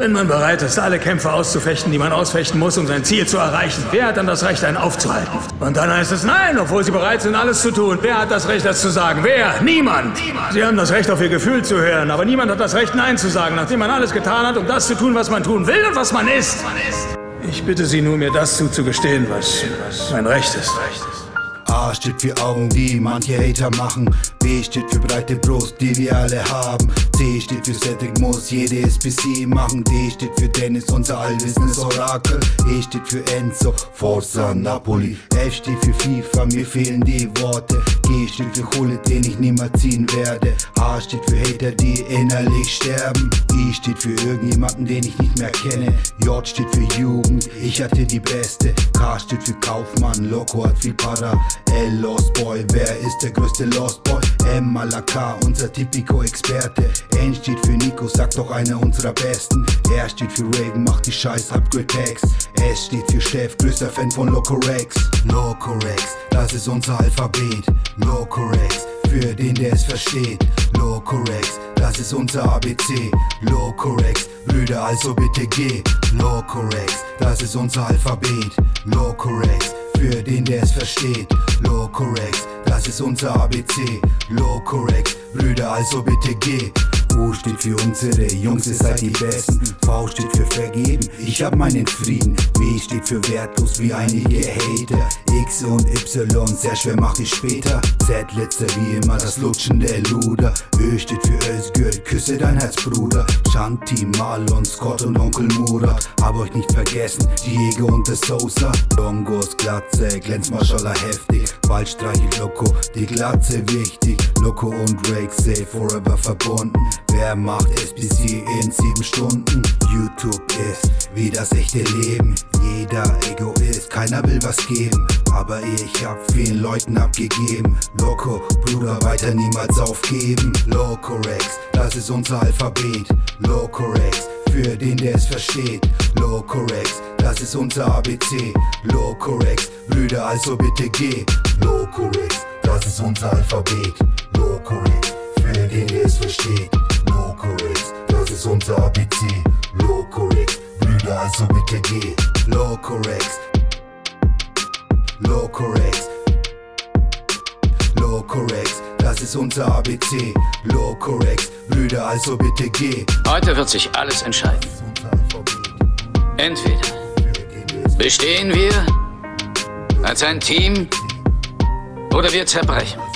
Wenn man bereit ist, alle Kämpfe auszufechten, die man ausfechten muss, um sein Ziel zu erreichen, wer hat dann das Recht, einen aufzuhalten? Und dann heißt es nein, obwohl sie bereit sind, alles zu tun. Wer hat das Recht, das zu sagen? Wer? Niemand! Sie haben das Recht, auf ihr Gefühl zu hören, aber niemand hat das Recht, nein zu sagen, nachdem man alles getan hat, um das zu tun, was man tun will und was man ist. Ich bitte Sie nur, mir das zuzugestehen, was mein Recht ist. A steht für Augen, die manche Hater machen. B steht für breite Brust, die wir alle haben. C steht für Cedric muss jede SPC machen. D steht für Dennis, unser allwissendes Orakel. E steht für Enzo, Forza Napoli. F steht für FIFA, mir fehlen die Worte. G steht für Kohle, den ich niemals ziehen werde. H steht für Hater, die innerlich sterben. I steht für irgendjemanden, den ich nicht mehr kenne. J steht für Jugend, ich hatte die Beste. K steht für Kaufmann, Loco hat viel Para. L, Lost Boy, wer ist der größte Lost Boy? M, Malak, unser Tipico-Experte. N steht für Nico, sagt doch einer unserer Besten. R steht für Raven, macht die Scheiß, Upgrade-Tags. S steht für Chef, größter Fan von Locorex. Locorex, das ist unser Alphabet. Locorex, für den, der es versteht. Locorex, das ist unser ABC. Locorex, Brüder, also bitte geh. Locorex, das ist unser Alphabet. Locorex, für den, der es versteht. Locorex, das ist unser ABC. Locorex, Brüder, also bitte geh. U steht für unsere Jungs, ihr seid die Besten. V steht für vergeben, ich hab meinen Frieden. W steht für wertlos wie einige Hater. X und Y, sehr schwer mach ich später. Z, letzter wie immer, das Lutschen der Luder. Ö steht für Özgür, küsse dein Herzbruder. Chanti, Marlon, Scott und Onkel Murat. Hab euch nicht vergessen, Diego und der Sosa. Longos, Glatze, glänzt Maschallah heftig. Waldstreiche Loco, die Glatze wichtig. Loco und Rex, safe forever verbunden. Wer macht SPC in 7 Stunden? YouTube ist wie das echte Leben. Jeder Egoist, keiner will was geben. Aber ich hab vielen Leuten abgegeben. Loco, Bruder, weiter niemals aufgeben. Locorex, das ist unser Alphabet. Locorex, für den, der es versteht. Locorex, das ist unser ABC. Locorex, Brüder, also bitte geh. Locorex, das ist unser Alphabet. Locorex, für den, der es versteht. Locorex, das ist unser ABC. Locorex, Brüder, also bitte geh. Locorex, Locorex, Locorex, das ist unser ABC. Locorex, Brüder, also bitte geh. Heute wird sich alles entscheiden. Entweder bestehen wir als ein Team oder wir zerbrechen.